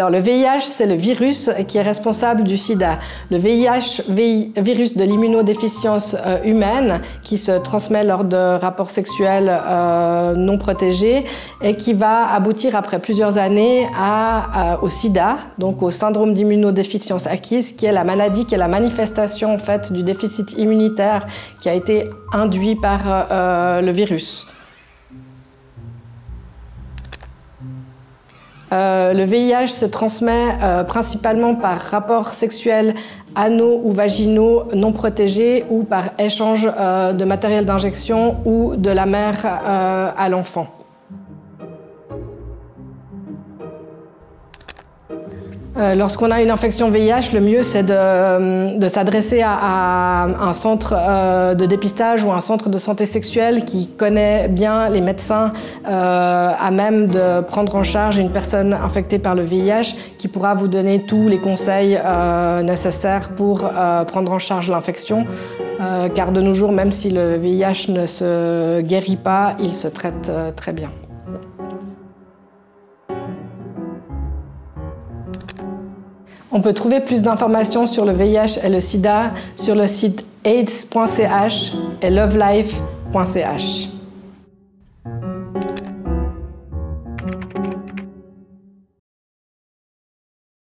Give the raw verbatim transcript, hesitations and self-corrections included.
Alors le V I H, c'est le virus qui est responsable du sida. Le V I H, vi virus de l'immunodéficience euh, humaine, qui se transmet lors de rapports sexuels euh, non protégés et qui va aboutir après plusieurs années à, à, au sida, donc au syndrome d'immunodéficience acquise, qui est la maladie, qui est la manifestation en fait du déficit immunitaire qui a été induit par euh, le virus. Euh, le V I H se transmet euh, principalement par rapports sexuels anaux ou vaginaux non protégés ou par échange euh, de matériel d'injection ou de la mère euh, à l'enfant. Euh, Lorsqu'on a une infection V I H, le mieux c'est de, de s'adresser à, à un centre euh, de dépistage ou un centre de santé sexuelle qui connaît bien les médecins euh, à même de prendre en charge une personne infectée par le V I H, qui pourra vous donner tous les conseils euh, nécessaires pour euh, prendre en charge l'infection. Euh, car de nos jours, même si le V I H ne se guérit pas, il se traite euh, très bien. On peut trouver plus d'informations sur le V I H et le sida sur le site AIDS point C H et LoveLife point C H.